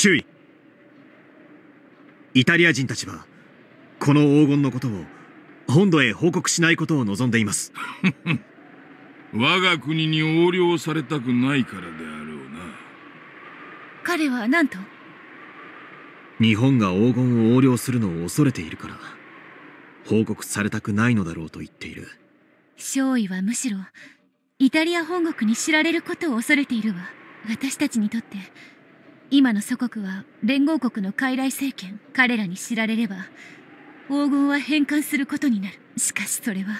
注意。イタリア人たちはこの黄金のことを本土へ報告しないことを望んでいます。我が国に横領されたくないからであろうな。彼は何と？日本が黄金を横領するのを恐れているから報告されたくないのだろうと言っている。少尉はむしろイタリア本国に知られることを恐れているわ。私たちにとって今の祖国は連合国の傀儡政権。彼らに知られれば黄金は返還することになる。しかしそれは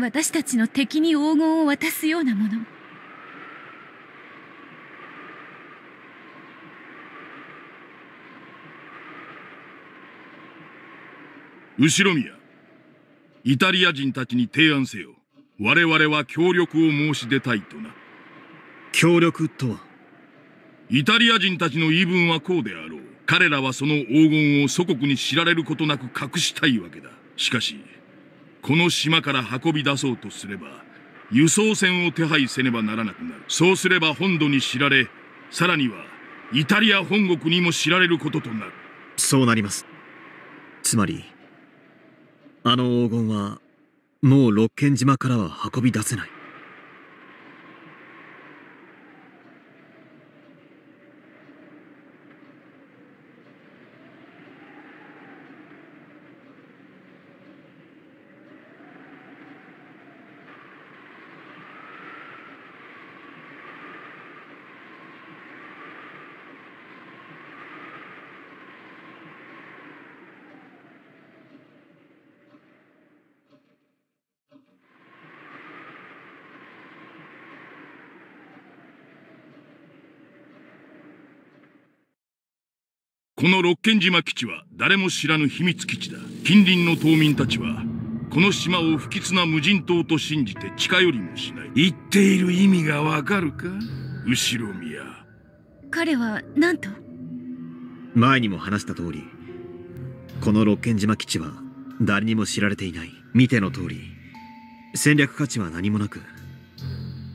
私たちの敵に黄金を渡すようなもの。後ろ宮、イタリア人たちに提案せよ。我々は協力を申し出たいとな。協力とは？イタリア人たちの言い分はこうであろう。彼らはその黄金を祖国に知られることなく隠したいわけだ。しかしこの島から運び出そうとすれば輸送船を手配せねばならなくなる。そうすれば本土に知られ、さらにはイタリア本国にも知られることとなる。そうなります。つまりあの黄金はもう六軒島からは運び出せない。この六軒島基地は誰も知らぬ秘密基地だ。近隣の島民たちはこの島を不吉な無人島と信じて近寄りもしない。言っている意味がわかるか、後ろ宮。彼は何と？前にも話した通り、この六軒島基地は誰にも知られていない。見ての通り、戦略価値は何もなく、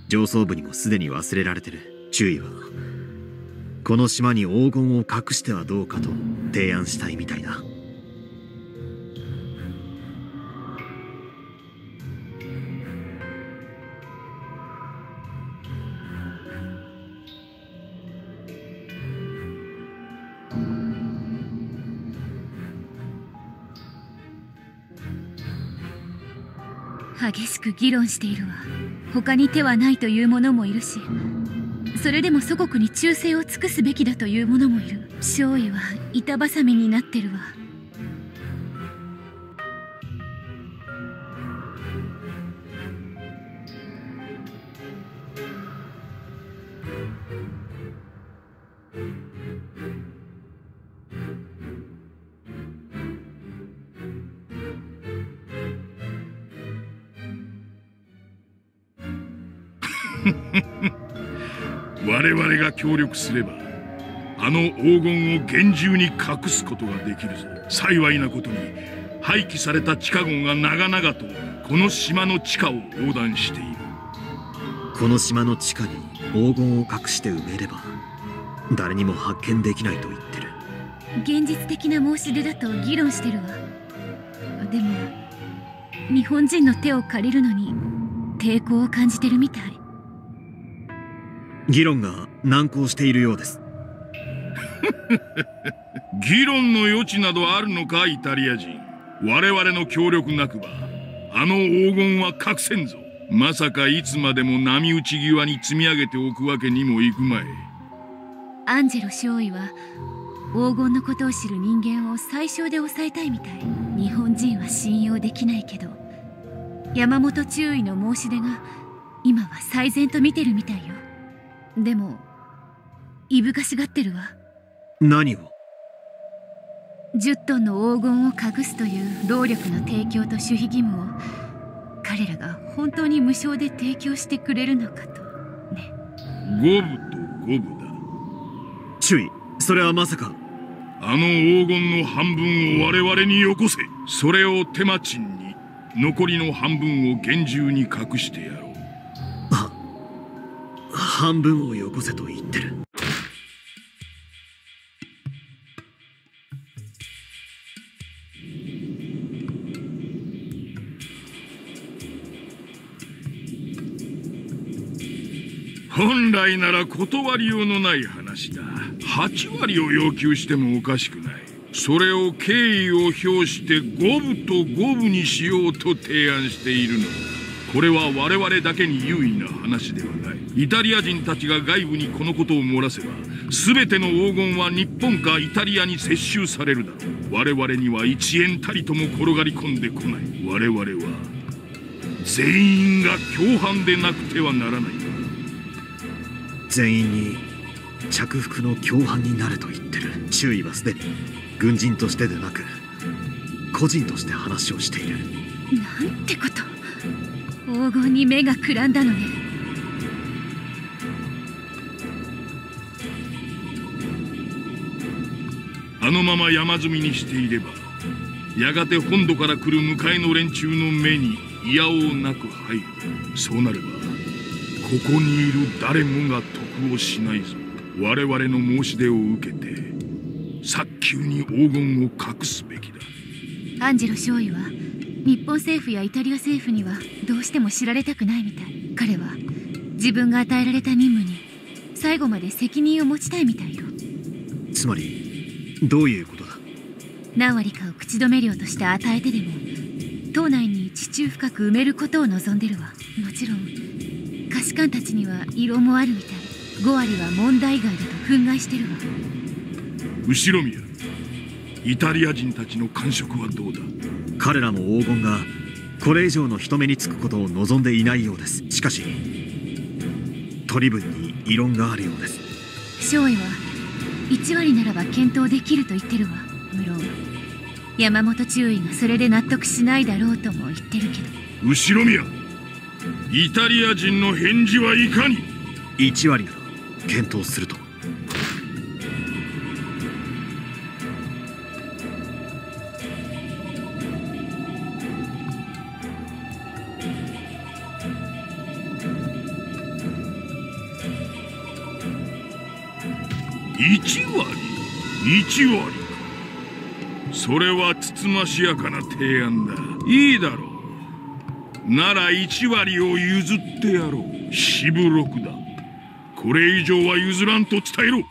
上層部にもすでに忘れられてる。注意はこの島に黄金を隠してはどうかと提案したいみたいだ。激しく議論しているわ。他に手はないという者もいるし、それでも祖国に忠誠を尽くすべきだという者もいる。少尉は板挟みになってるわ。我々が協力すればあの黄金を厳重に隠すことができるぞ。幸いなことに廃棄された地下壕が長々とこの島の地下を横断している。この島の地下に黄金を隠して埋めれば誰にも発見できないと言ってる。現実的な申し出だと議論してるわ。でも日本人の手を借りるのに抵抗を感じてるみたい。議論が難航しているようです。議論の余地などあるのか、イタリア人。我々の協力なくばあの黄金は隠せんぞ。まさかいつまでも波打ち際に積み上げておくわけにもいくまい。アンジェロ少尉は黄金のことを知る人間を最小で抑えたいみたい。日本人は信用できないけど、山本中尉の申し出が今は最善と見てるみたいよ。でもいぶかしがってるわ。何を？10トンの黄金を隠すという労力の提供と守秘義務を彼らが本当に無償で提供してくれるのかとね。五分と五分だ。注意、それはまさかあの黄金の半分を我々によこせ。それを手間賃に残りの半分を厳重に隠してやろう。半分をよこせと言ってる。本来なら断りようのない話だ。8割を要求してもおかしくない。それを敬意を表して五分と五分にしようと提案しているのだ。これは我々だけに優位な話ではない。イタリア人たちが外部にこのことを漏らせば、全ての黄金は日本かイタリアに接収されるだろう。我々には1円たりとも転がり込んでこない。我々は全員が共犯でなくてはならない。全員に着服の共犯になれと言ってる。注意はすでに軍人としてでなく個人として話をしている。なんてこと。黄金に目がくらんだのね。あのまま山積みにしていれば、やがて本土から来る向かいの連中の目に嫌おうなく入る。そうなればここにいる誰もが得をしないぞ。我々の申し出を受けて早急に黄金を隠すべきだ。アンジェロ少尉は日本政府やイタリア政府にはどうしても知られたくないみたい。彼は自分が与えられた任務に最後まで責任を持ちたいみたいよ。つまりどういうことだ。何割かを口止め料として与えてでも島内に地中深く埋めることを望んでるわ。もちろん下士官たちには異論もあるみたい。5割は問題外だと憤慨してるわ。後ろ宮、イタリア人たちの感触はどうだ。彼らも黄金がこれ以上の人目につくことを望んでいないようです。しかし取り分に異論があるようです。少尉は1割ならば検討できると言ってるわ。無論山本中尉がそれで納得しないだろうとも言ってるけど。後宮、イタリア人の返事はいかに。1割なら検討すると。1割、それはつつましやかな提案だ。いいだろう。なら1割を譲ってやろう。しぶろくだ。これ以上は譲らんと伝えろ。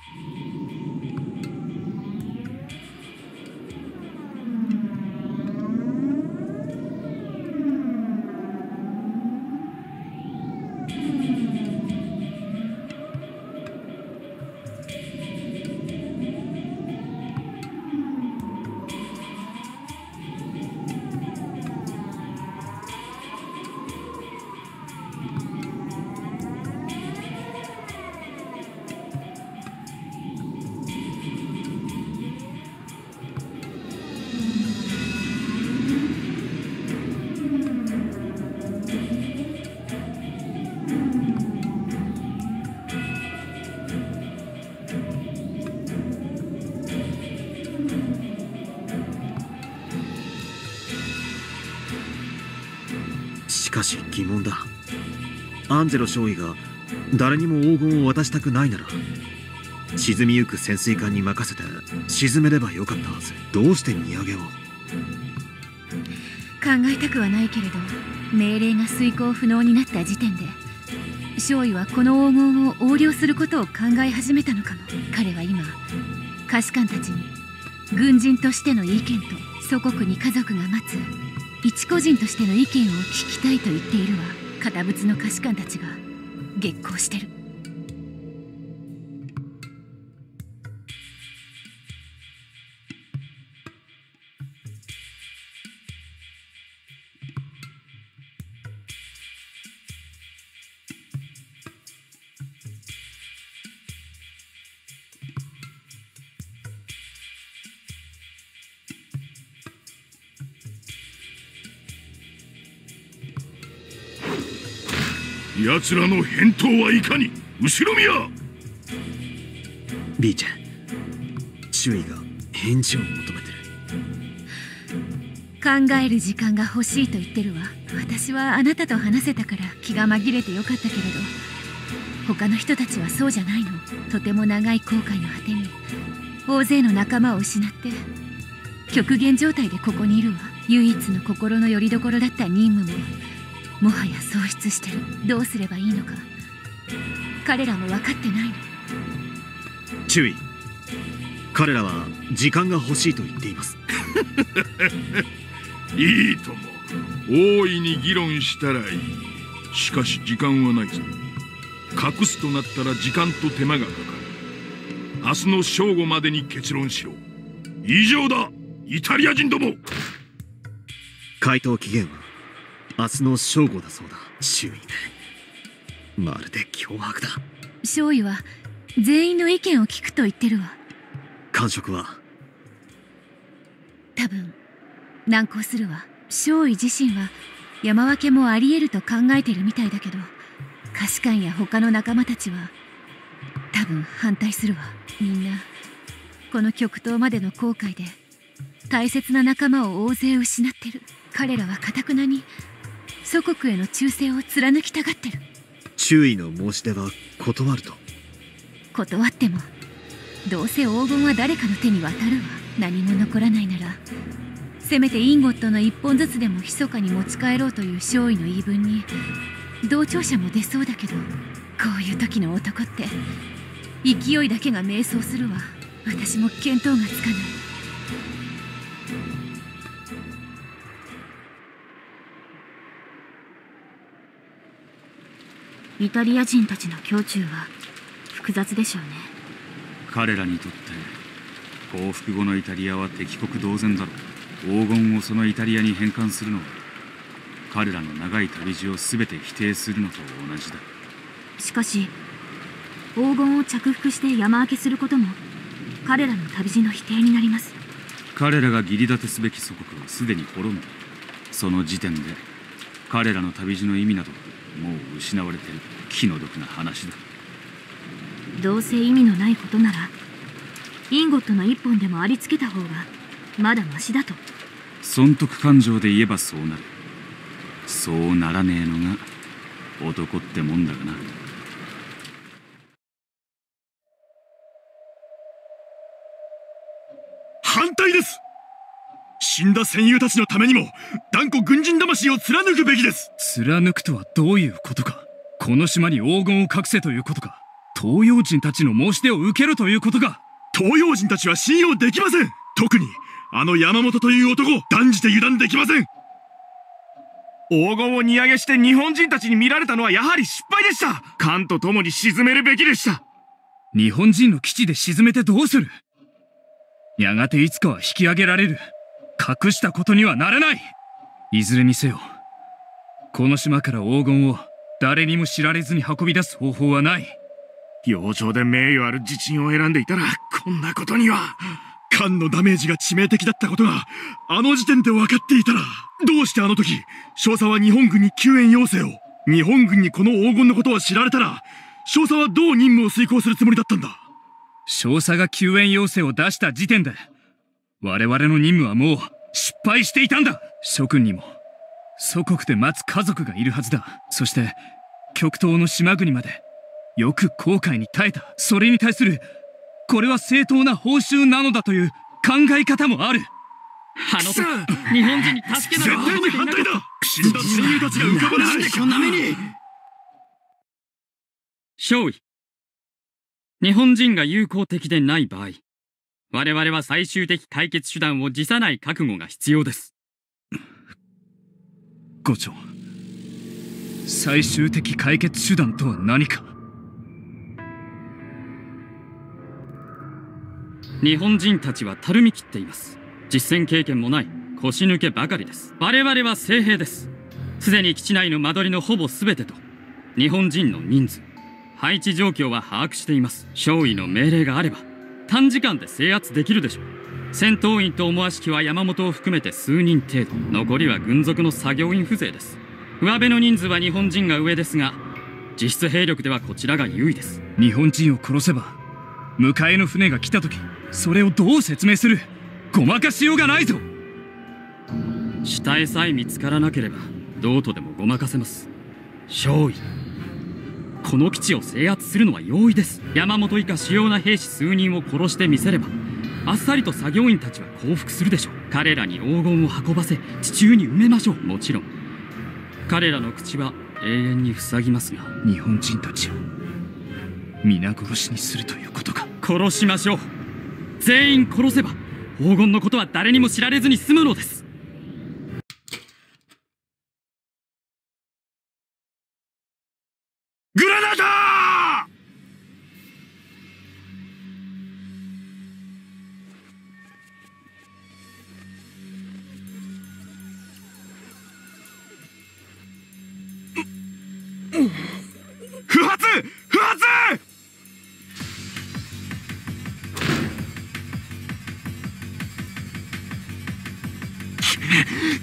疑問だ。アンジェロ少尉が誰にも黄金を渡したくないなら、沈みゆく潜水艦に任せて沈めればよかったはず。どうして荷揚げを。考えたくはないけれど、命令が遂行不能になった時点で少尉はこの黄金を横領することを考え始めたのかも。彼は今下士官たちに軍人としての意見と祖国に家族が待つ一個人としての意見を聞きたいと言っているわ。堅物の下士官たちが激高してる。奴らの返答はいかに。後ろ宮、ビーちゃん、周囲が返事を求めてる。考える時間が欲しいと言ってるわ。私はあなたと話せたから気が紛れてよかったけれど、他の人たちはそうじゃないの。とても長い航海の果てに大勢の仲間を失って極限状態でここにいるわ。唯一の心の拠り所だった任務ももはや喪失してる。どうすればいいのか彼らも分かってないの。注意、彼らは時間が欲しいと言っています。いいとも、大いに議論したらいい。しかし時間はないぞ。隠すとなったら時間と手間がかかる。明日の正午までに結論しろ。以上だ、イタリア人ども。回答期限は明日の正午だそうだ。周囲、まるで脅迫だ。少尉は全員の意見を聞くと言ってるわ。感触は多分難航するわ。少尉自身は山分けもあり得ると考えてるみたいだけど、下士官や他の仲間たちは多分反対するわ。みんなこの極東までの航海で大切な仲間を大勢失ってる。彼らは頑なに祖国への忠誠を貫きたがってる。注意の申し出は断ると。断ってもどうせ黄金は誰かの手に渡るわ。何も残らないならせめてインゴットの一本ずつでも密かに持ち帰ろうという少尉の言い分に同調者も出そうだけど、こういう時の男って勢いだけが迷走するわ。私も見当がつかない。イタリア人たちの胸中は複雑でしょうね。彼らにとって降伏後のイタリアは敵国同然だろう。黄金をそのイタリアに返還するのは彼らの長い旅路を全て否定するのと同じだ。しかし黄金を着服して山分けすることも彼らの旅路の否定になります。彼らが義理立てすべき祖国はすでに滅んだ。その時点で彼らの旅路の意味などもう失われてる。気の毒な話だ。どうせ意味のないことならインゴットの一本でもありつけた方がまだマシだと。損得感情で言えばそうなる。そうならねえのが男ってもんだがな。反対です。死んだ戦友たちのためにも断固軍人魂を貫くべきです。貫くとはどういうことか。この島に黄金を隠せということか。東洋人たちの申し出を受けろということか。東洋人たちは信用できません。特にあの山本という男、断じて油断できません。黄金を荷揚げして日本人たちに見られたのはやはり失敗でした。艦と共に沈めるべきでした。日本人の基地で沈めてどうする。やがていつかは引き上げられる。隠したことにはならない。いずれにせよこの島から黄金を誰にも知られずに運び出す方法はない。洋上で名誉ある自鎮を選んでいたらこんなことには。艦のダメージが致命的だったことがあの時点で分かっていたら、どうしてあの時少佐は日本軍に救援要請を。日本軍にこの黄金のことを知られたら少佐はどう任務を遂行するつもりだったんだ。少佐が救援要請を出した時点で我々の任務はもう失敗していたんだ。諸君にも祖国で待つ家族がいるはずだ。そして極東の島国までよく航海に耐えた。それに対するこれは正当な報酬なのだという考え方もある。あの時日本人に助けなきゃ絶対に反対だ。死んだ親友たちが浮かばないでこんな目に。少尉、日本人が友好的でない場合、我々は最終的解決手段を辞さない覚悟が必要です。伍長、最終的解決手段とは何か。日本人たちはたるみきっています。実戦経験もない腰抜けばかりです。我々は精兵です。すでに基地内の間取りのほぼ全てと日本人の人数、配置状況は把握しています。少尉の命令があれば短時間で制圧できるでしょう。戦闘員と思わしきは山本を含めて数人程度、残りは軍属の作業員風情です。上辺の人数は日本人が上ですが、実質兵力ではこちらが優位です。日本人を殺せば迎えの船が来た時、それをどう説明する。ごまかしようがないぞ。死体さえ見つからなければどうとでもごまかせます。少尉、この基地を制圧するのは容易です。山本以下主要な兵士数人を殺してみせれば、あっさりと作業員たちは降伏するでしょう。彼らに黄金を運ばせ、地中に埋めましょう。もちろん、彼らの口は永遠に塞ぎますが。日本人たちを皆殺しにするということか。殺しましょう。全員殺せば黄金のことは誰にも知られずに済むのです。グラナダー不発！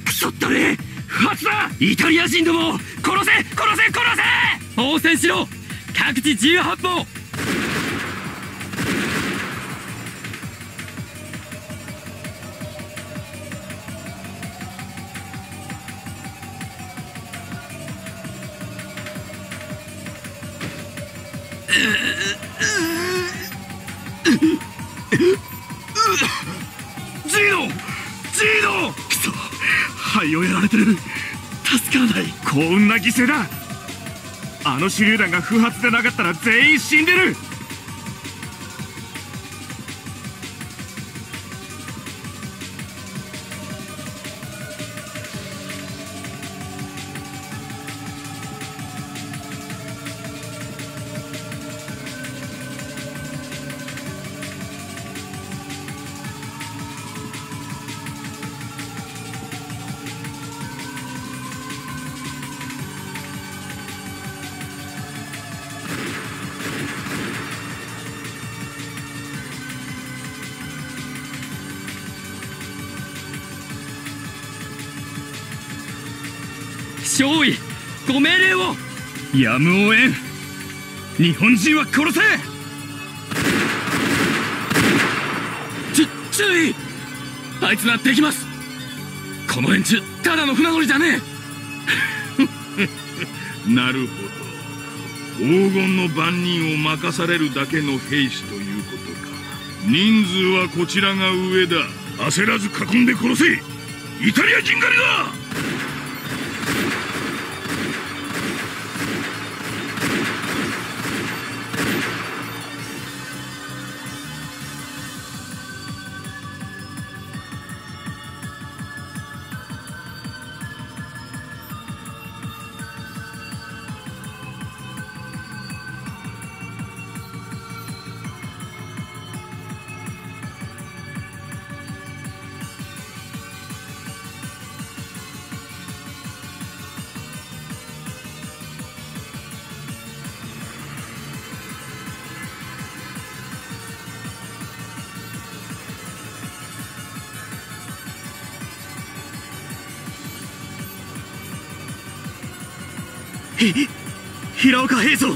くそったれ！不発だ！イタリア人どもを殺せ！殺せ！殺せ！応戦しろ！各地自由発砲！ジーノ！クソ！肺をやられてる。助からない。幸運な犠牲だ。あの手榴弾が不発でなかったら全員死んでる。少尉、ご命令を。やむを得ん。日本人は殺せ。注意、あいつなできます。この連中ただの船乗りじゃねえなるほど、黄金の番人を任されるだけの兵士ということか。人数はこちらが上だ。焦らず囲んで殺せ。イタリア人狩りだ。平岡平蔵、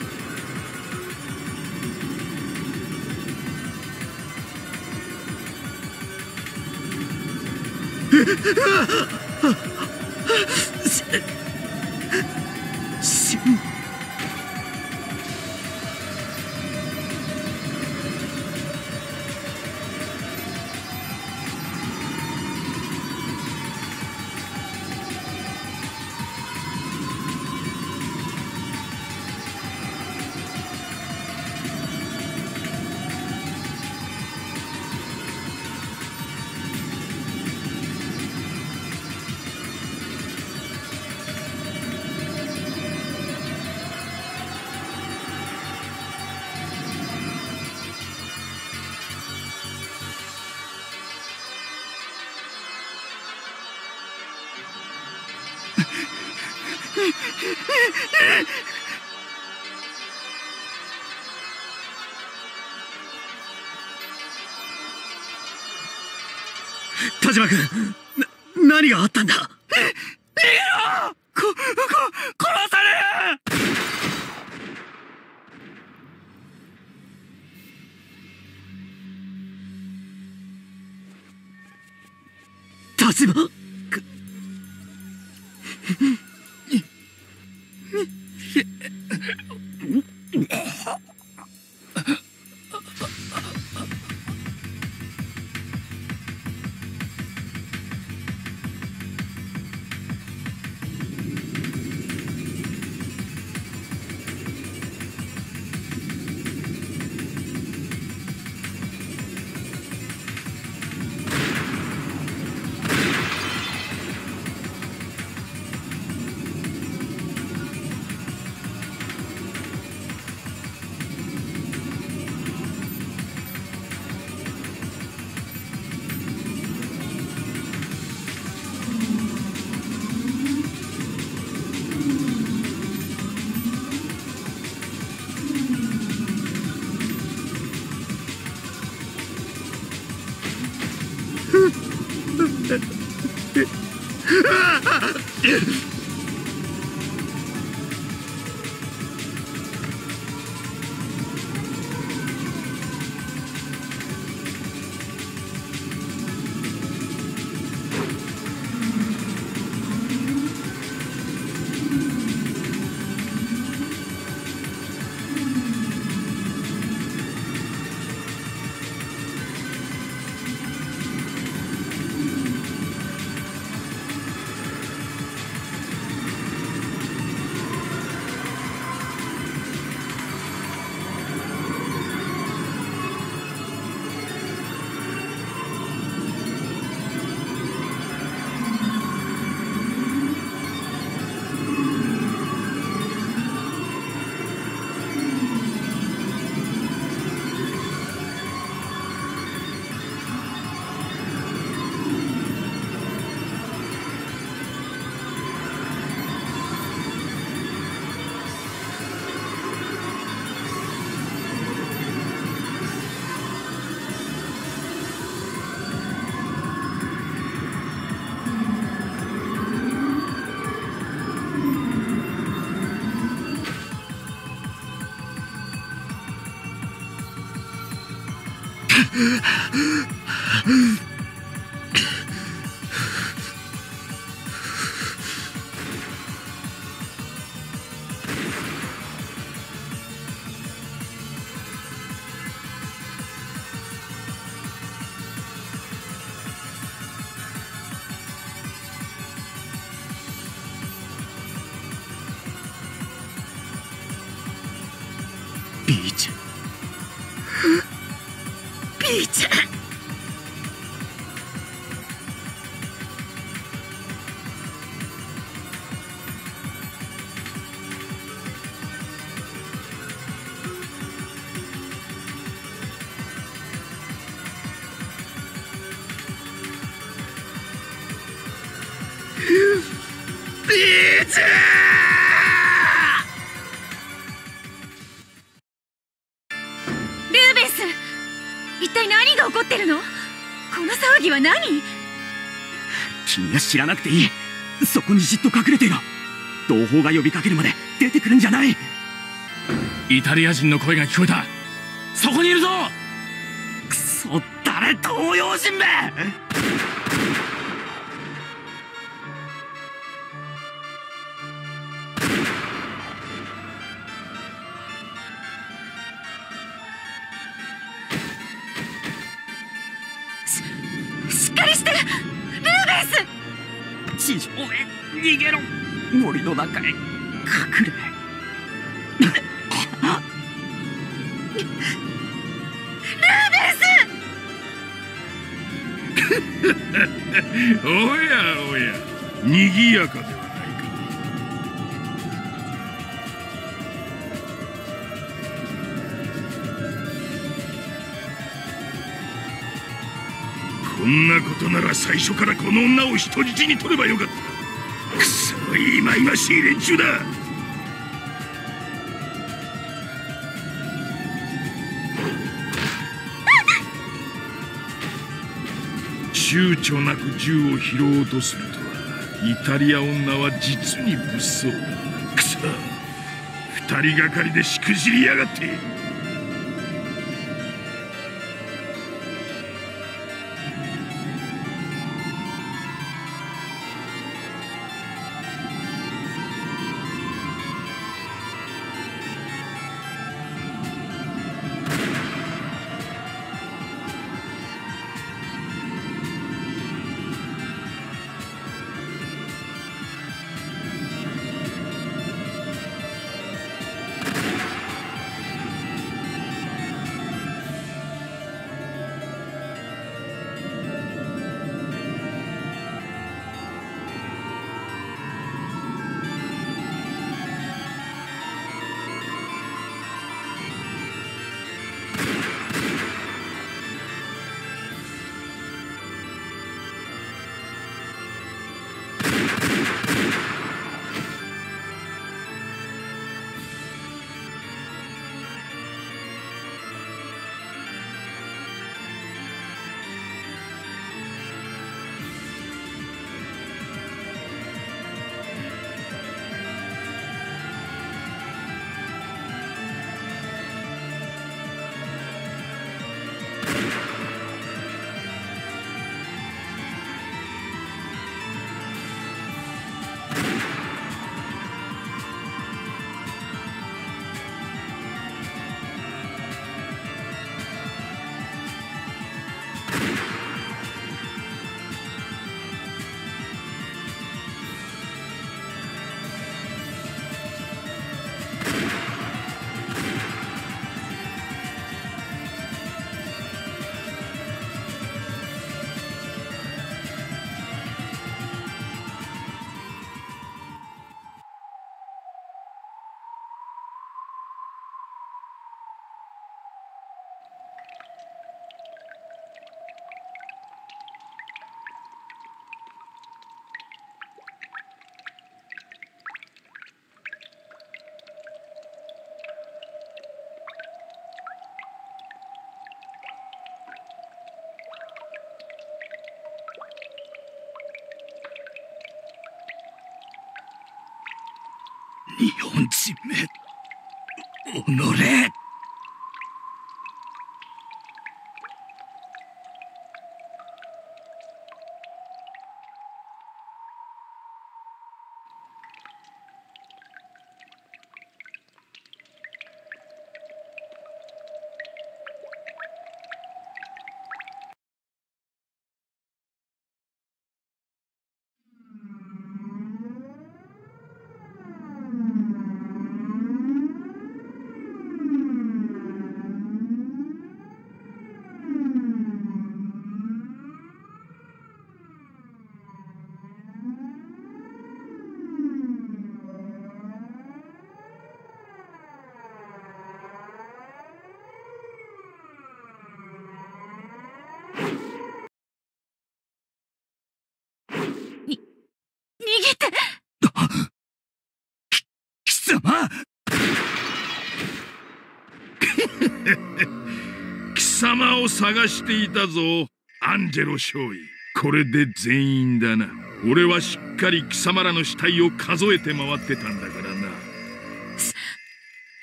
田島君、何があったんだ。逃げろ！殺される！田島君ちゃった。知らなくていい。そこにじっと隠れていろ。同胞が呼びかけるまで出てくるんじゃない。イタリア人の声が聞こえた。そこにいるぞ。くそ、誰、東洋人め。逃げろ、森の中へ隠れ。ルーベス。おやおや、にぎやかではないか。こんなことなら最初からこの女を人質に取ればよかった。今々しい連中だ。躊躇なく銃を拾おうとするとは、イタリア女は実に物騒だ。くそ、二人がかりでしくじりやがって。四地目おのれ。貴様を探していたぞ、アンジェロ少尉。これで全員だな。俺はしっかり貴様らの死体を数えて回ってたんだからな。しっか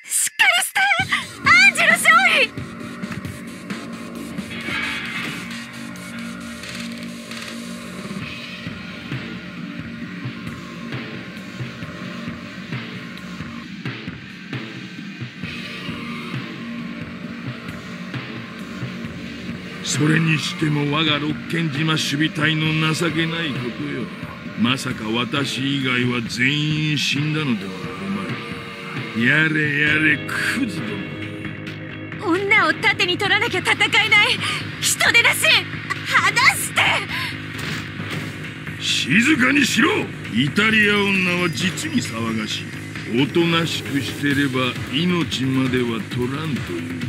りして、アンジェロ少尉。それにしても我が六軒島守備隊の情けないことよ。まさか私以外は全員死んだのではお前。やれやれクズども。女を盾に取らなきゃ戦えない。人手なし。離して。静かにしろ。イタリア女は実に騒がしい。おとなしくしてれば命までは取らんという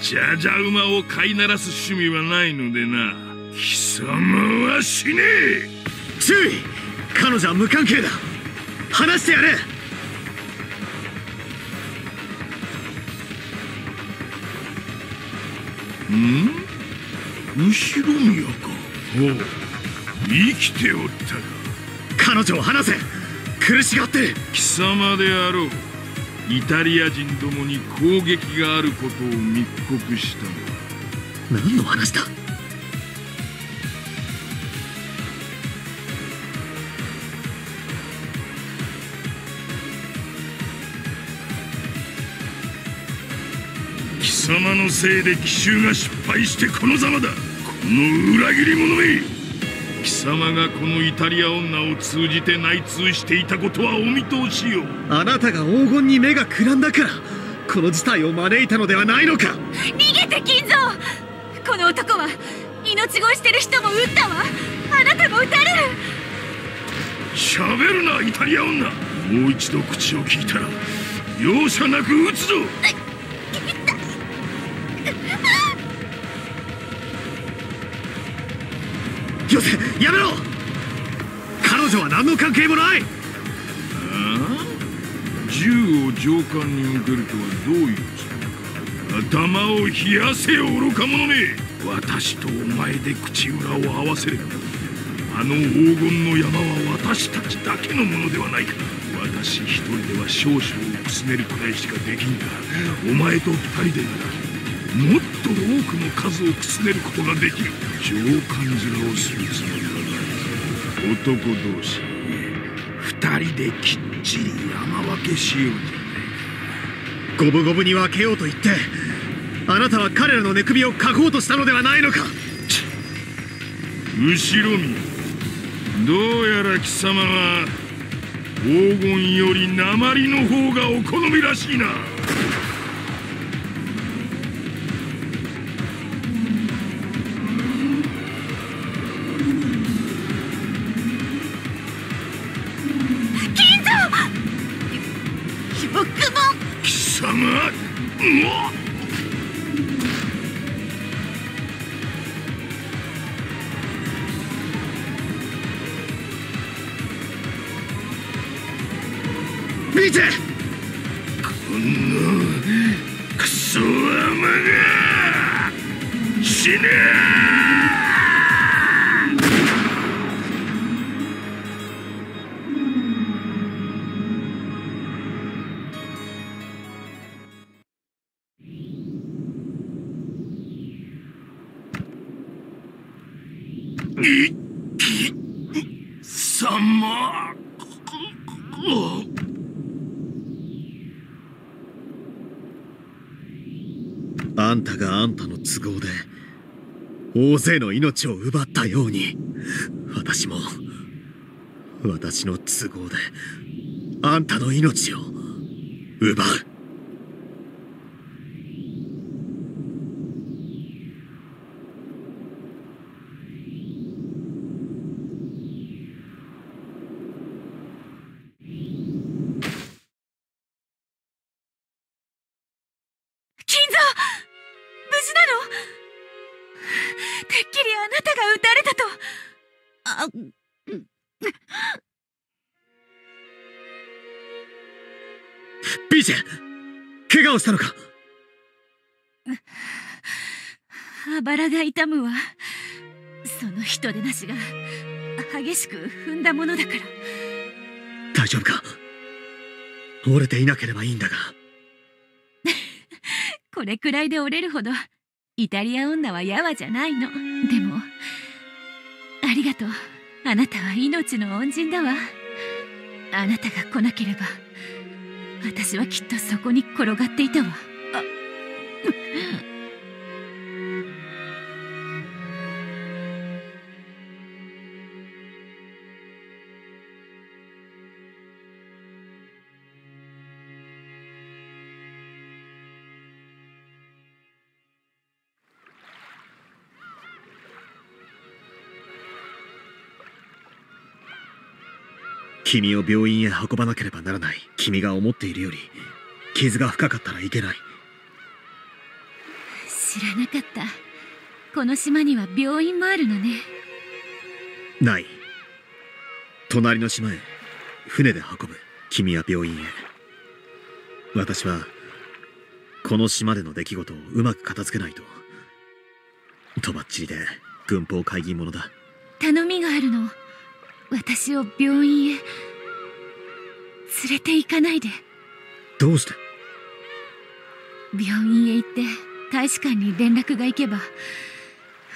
じゃじゃ馬を飼いならす趣味はないのでな。貴様は死ねえ。注意、彼女は無関係だ。離してやれ。ん？後ろ宮か。おう、生きておったか。彼女を離せ。苦しがってる。貴様であろう。イタリア人どもに攻撃があることを密告したのは何の話だ。貴様のせいで奇襲が失敗してこのざまだ。この裏切り者め。貴様がこのイタリア女を通じて内通していたことはお見通しよ。あなたが黄金に目がくらんだからこの事態を招いたのではないのか。逃げて金蔵。この男は命乞いしてる人も撃ったわ。あなたも撃たれる。しゃべるなイタリア女。もう一度口を聞いたら容赦なく撃つぞ。よせ、やめろ。彼女は何の関係もない。ああ、銃を上官に向けるとはどういうつもりか。頭を冷やせよ愚か者め。私とお前で口裏を合わせればあの黄金の山は私たちだけのものではないか。私一人では少々をくすねるくらいしかできんが、お前と二人でならもっと多くの数をくすねることができる。上官面をするつもりはない。男同士二人できっちり山分けしようじゃないか。五分五分に分けようと言ってあなたは彼らの寝首をかこうとしたのではないのか。後ろ見どうやら貴様は黄金より鉛の方がお好みらしいな。金蔵、僕も。貴様、もう。見て、このクソアマが死ねえ。貴様。あんたがあんたの都合で大勢の命を奪ったように、私も私の都合であんたの命を奪う。金蔵、なの？てっきりあなたが撃たれたと。あ、ビジェ、怪我をしたのか？あばらが痛むわ。その人でなしが激しく踏んだものだから。大丈夫か？折れていなければいいんだが。これくらいで折れるほどイタリア女はやわじゃないの。でもありがとう、あなたは命の恩人だわ。あなたが来なければ私はきっとそこに転がっていたわ。あ君を病院へ運ばなければならない。君が思っているより傷が深かったらいけない。知らなかった、この島には病院もあるのね。ない、隣の島へ船で運ぶ。君は病院へ、私はこの島での出来事をうまく片付けないと。とばっちりで軍法会議者だ。頼みがあるの。私を病院へ連れて行かないで。どうして？病院へ行って大使館に連絡が行けば、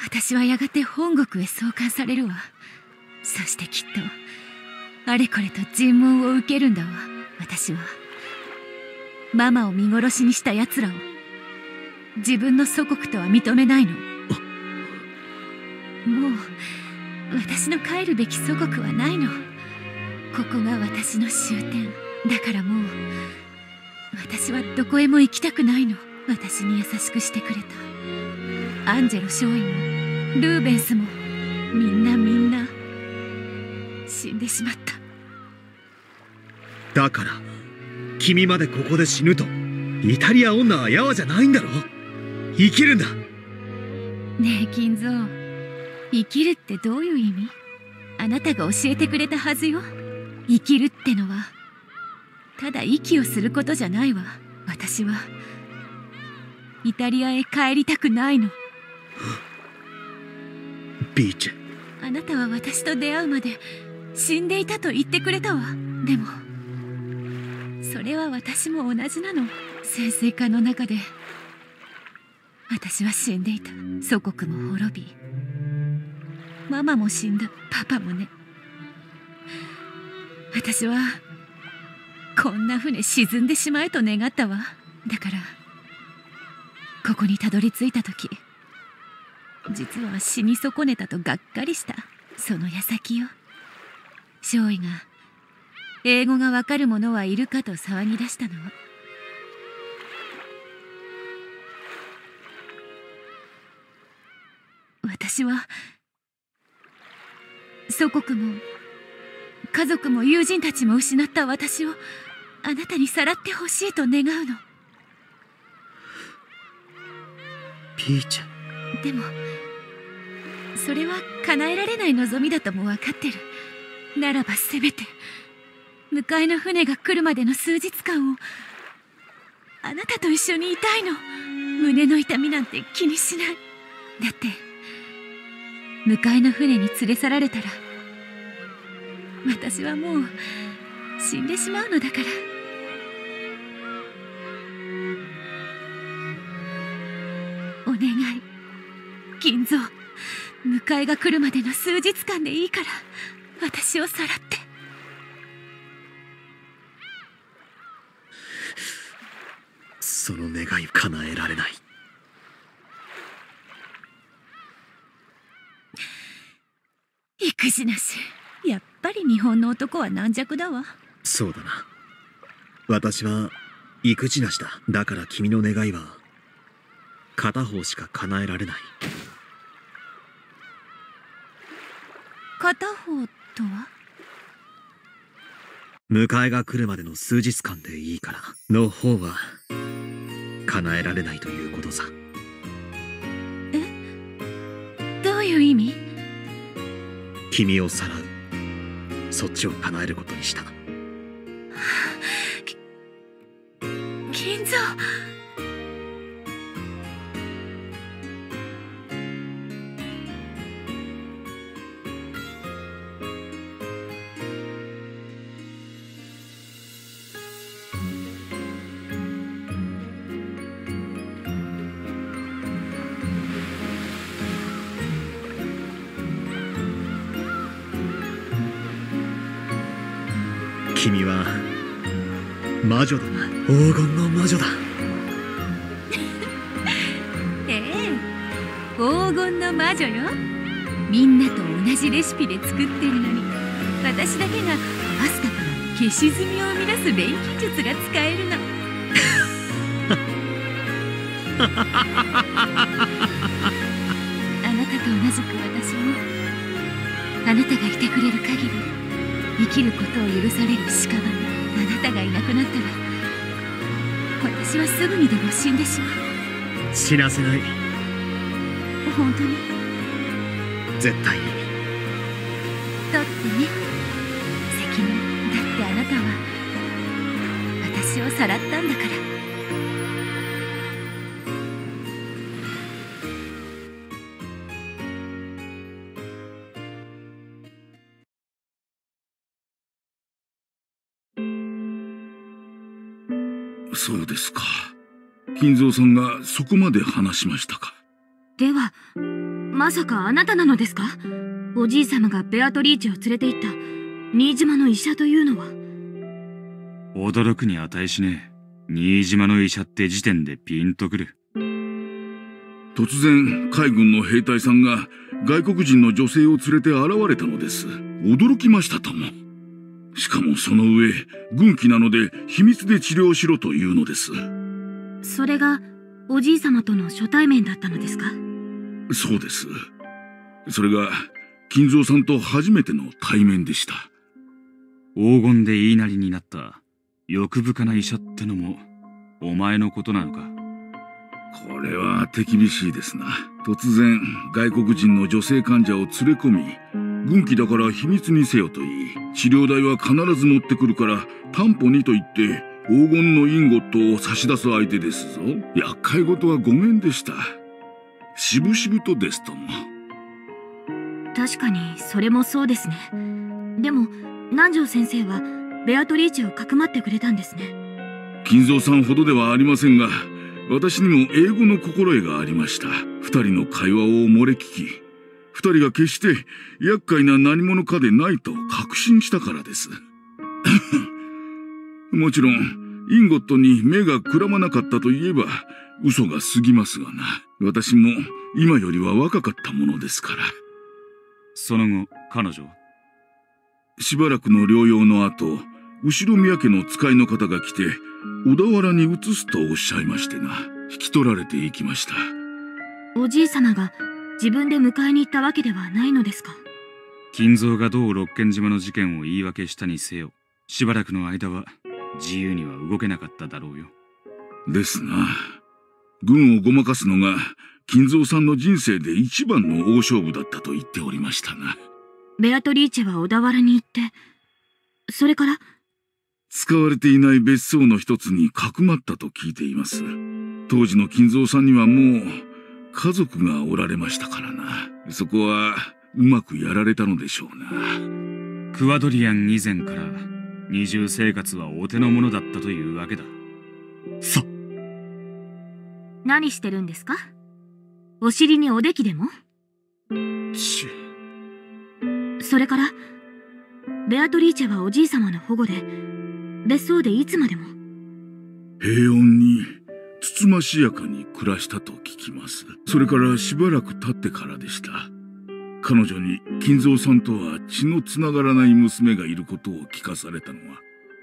私はやがて本国へ送還されるわ。そしてきっとあれこれと尋問を受けるんだわ。私はママを見殺しにした奴らを自分の祖国とは認めないの。もう私の帰るべき祖国はないの。ここが私の終点だから、もう私はどこへも行きたくないの。私に優しくしてくれたアンジェロ少尉もルーベンスもみんなみんな死んでしまった。だから君までここで死ぬと。イタリア女はやわじゃないんだろ。生きるんだ。ねえ金蔵、生きるってどういう意味？あなたが教えてくれたはずよ。生きるってのはただ息をすることじゃないわ。私はイタリアへ帰りたくないの。ビーチェ、あなたは私と出会うまで死んでいたと言ってくれたわ。でもそれは私も同じなの。潜水艦の中で私は死んでいた。祖国も滅び、ママも死んだ、パパもね。私はこんな船沈んでしまえと願ったわ。だからここにたどり着いた時、実は死に損ねたとがっかりした。その矢先よ、少尉が英語がわかる者はいるかと騒ぎ出したの。私は祖国も家族も友人たちも失った私をあなたにさらってほしいと願うの。ピーちゃん。でもそれは叶えられない望みだとも分かってる。ならばせめて迎えの船が来るまでの数日間をあなたと一緒にいたいの。胸の痛みなんて気にしない。だって迎えの船に連れ去られたら私はもう死んでしまうのだから。お願い銀蔵、迎えが来るまでの数日間でいいから私をさらって。その願いを叶えられない。育児なし。やっぱり日本の男は軟弱だわ。そうだな、私は育児なしだ。だから君の願いは片方しか叶えられない。片方とは？迎えが来るまでの数日間でいいからの方は叶えられないということさ。え？どういう意味？君をさらう、そっちを叶えることにした。金蔵。君は魔女だな。黄金の魔女だ。ええ、黄金の魔女よ。みんなと同じレシピで作ってるのに、私だけがパスタから消し炭を生み出す錬金術が使えるの。あなたと同じく私も、あなたがいてくれる限り生きることを許される屍。あなたがいなくなったら私はすぐにでも死んでしまう。死なせない。本当に？絶対に。だってね、責任。だってあなたは私をさらったんだから。そうですか。金蔵さんがそこまで話しましたか。では、まさかあなたなのですか？おじい様がベアトリーチェを連れて行った新島の医者というのは。驚くに値しねえ。新島の医者って時点でピンとくる。突然海軍の兵隊さんが外国人の女性を連れて現れたのです。驚きましたとも。しかもその上、軍機なので秘密で治療しろというのです。それがおじい様との初対面だったのですか？そうです。それが金蔵さんと初めての対面でした。黄金で言いなりになった欲深な医者ってのもお前のことなのか。これは手厳しいですな。突然外国人の女性患者を連れ込み、軍機だから秘密にせよと言い、治療代は必ず持ってくるから担保にと言って黄金のインゴットを差し出す相手ですぞ。厄介事はごめんでした。しぶしぶとですとも。確かにそれもそうですね。でも南條先生はベアトリーチェをかくまってくれたんですね。金蔵さんほどではありませんが、私にも英語の心得がありました。二人の会話を漏れ聞き、二人が決して厄介な何者かでないと確信したからです。もちろん、インゴットに目がくらまなかったといえば嘘が過ぎますがな。私も今よりは若かったものですから。その後、彼女は？しばらくの療養の後、後ろ宮家の使いの方が来て、小田原に移すとおっしゃいましてな。引き取られていきました。おじい様が自分で迎えに行ったわけではないのですか？金蔵が同六軒島の事件を言い訳したにせよ、しばらくの間は自由には動けなかっただろうよ。ですな。軍をごまかすのが金蔵さんの人生で一番の大勝負だったと言っておりましたな。ベアトリーチェは小田原に行って、それから使われていない別荘の一つにかくまったと聞いています。当時の金蔵さんにはもう家族がおられましたからな。そこはうまくやられたのでしょうな。クワドリアン以前から二重生活はお手の物だったというわけだ。さっ。何してるんですか？お尻におできでも？ちゅ。それから、ベアトリーチェはおじい様の保護で、別荘でいつまでも。平穏に、つつましやかに暮らしたと聞きます。それからしばらく経ってからでした。彼女に金蔵さんとは血のつながらない娘がいることを聞かされたのは。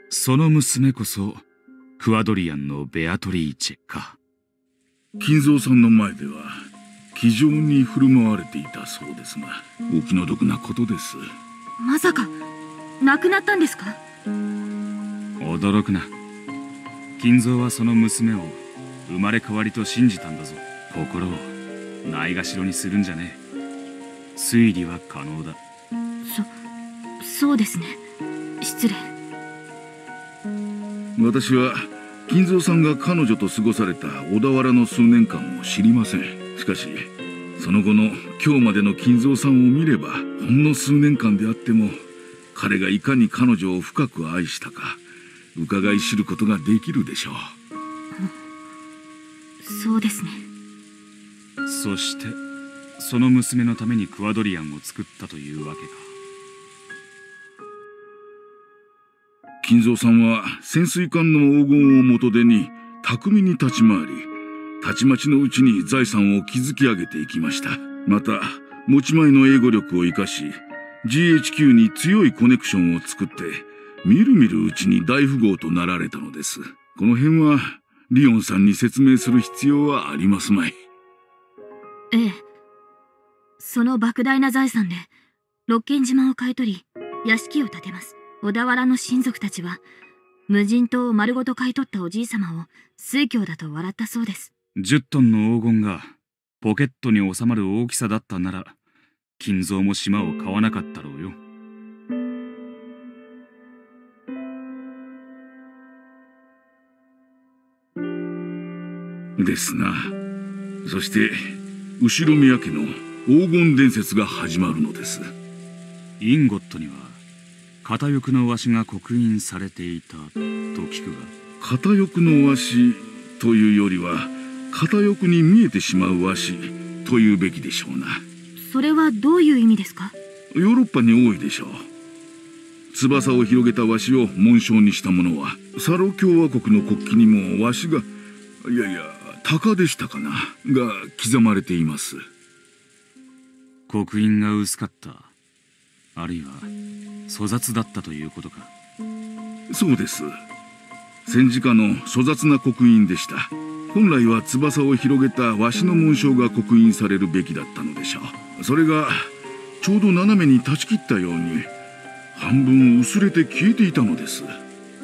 その娘こそ、クアドリアンのベアトリーチェか。金蔵さんの前では気丈に振る舞われていたそうですが、お気の毒なことです。まさか亡くなったんですか？驚くな。金蔵はその娘を生まれ変わりと信じたんだぞ。心をないがしろにするんじゃねえ。推理は可能だ。そうですね。失礼。私は金蔵さんが彼女と過ごされた小田原の数年間を知りません。しかし、その後の今日までの金蔵さんを見れば、ほんの数年間であっても、彼がいかに彼女を深く愛したか、伺い知ることができるでしょう。そうですね。そして、その娘のためにクワドリアンを作ったというわけか。金蔵さんは潜水艦の黄金を元手に巧みに立ち回り、たちまちのうちに財産を築き上げていきました。また、持ち前の英語力を生かし、GHQ に強いコネクションを作って、みるみるうちに大富豪となられたのです。この辺は、リオンさんに説明する必要はありますまい。ええ。その莫大な財産で、六軒島を買い取り、屋敷を建てます。小田原の親族たちは、無人島を丸ごと買い取ったおじい様を酔狂だと笑ったそうです。10トンの黄金がポケットに収まる大きさだったなら、金蔵も島を買わなかったろうよ。ですな。そして、後ろ宮家の黄金伝説が始まるのです。インゴットには、片翼のわしが刻印されていたと聞くが。片翼のわしというよりは、片翼に見えてしまうわしというべきでしょうな。それはどういう意味ですか？ヨーロッパに多いでしょう。翼を広げたわしを紋章にしたものは、サロ共和国の国旗にもわしが、いやいや、鷹でしたかな、が刻まれています。刻印が薄かった、あるいは粗雑だったということか。そうです。戦時下の粗雑な刻印でした。本来は翼を広げたわしの紋章が刻印されるべきだったのでしょう。それがちょうど斜めに断ち切ったように半分薄れて消えていたのです。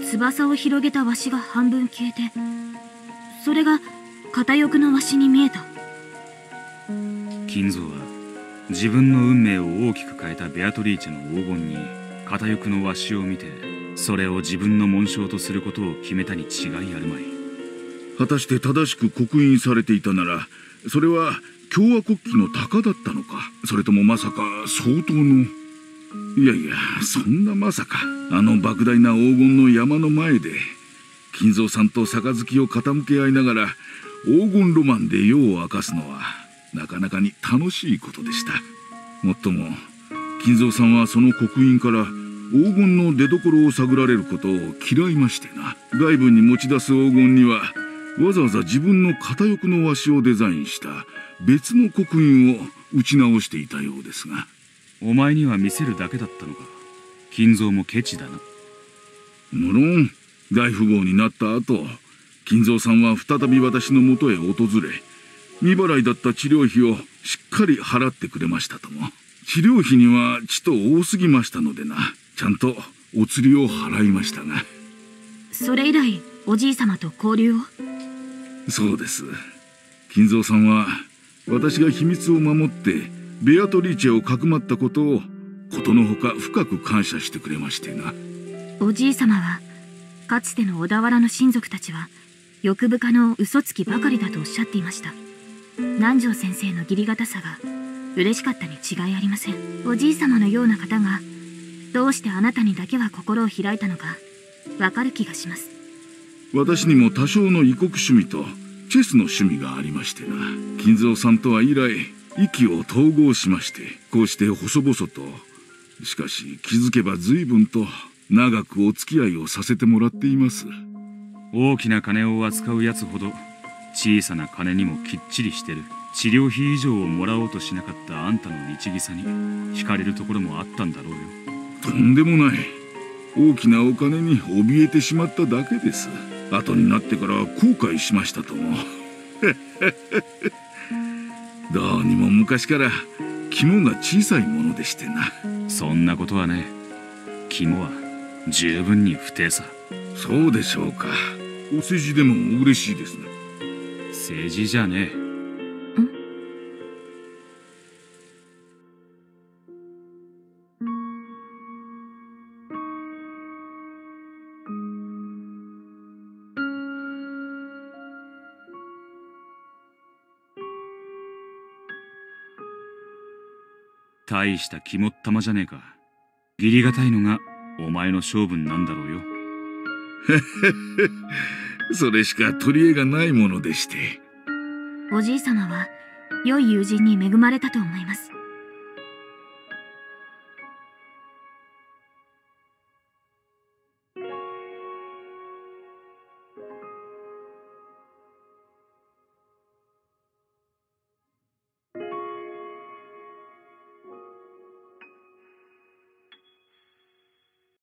翼を広げたわしが半分消えて、それが片翼のわしに見えた。金蔵は自分の運命を大きく変えたベアトリーチェの黄金に片翼の鷲を見て、それを自分の紋章とすることを決めたに違いあるまい。果たして正しく刻印されていたなら、それは共和国旗の鷹だったのか、それともまさか相当の…いやいや、そんなまさか。あの莫大な黄金の山の前で、金蔵さんと杯を傾け合いながら黄金ロマンで夜を明かすのは、なかなかに楽しいことでした。もっとも、金蔵さんはその刻印から黄金の出所を探られることを嫌いましてな。外部に持ち出す黄金には、わざわざ自分の片翼のわしをデザインした別の刻印を打ち直していたようですが。お前には見せるだけだったのか。金蔵もケチだな。無論大富豪になった後、金蔵さんは再び私のもとへ訪れ、未払いだった治療費をしっかり払ってくれましたとも。治療費にはちと多すぎましたのでな、ちゃんとお釣りを払いましたが。それ以来おじい様と交流を？そうです。金蔵さんは私が秘密を守ってベアトリーチェをかくまったことをことのほか深く感謝してくれましてな。おじい様はかつての小田原の親族たちは欲深の嘘つきばかりだとおっしゃっていました。南條先生の義理堅さが嬉しかったに違いありません。おじい様のような方がどうしてあなたにだけは心を開いたのかわかる気がします。私にも多少の異国趣味とチェスの趣味がありましてな。金蔵さんとは以来息を統合しまして、こうして細々と、しかし気づけば随分と長くお付き合いをさせてもらっています。大きな金を扱うやつほど小さな金にもきっちりしてる。治療費以上をもらおうとしなかったあんたの律儀さに惹かれるところもあったんだろうよ。とんでもない。大きなお金に怯えてしまっただけです。後になってから後悔しましたとも。どうにも昔から肝が小さいものでしてな。そんなことはね、肝は十分に不定さ。そうでしょうか。お世辞でも嬉しいですね。世辞じゃねえ。大した肝っ玉じゃねえか。義理がたいのがお前の性分なんだろうよ。それしか取り柄がないものでして。おじい様は良い友人に恵まれたと思います。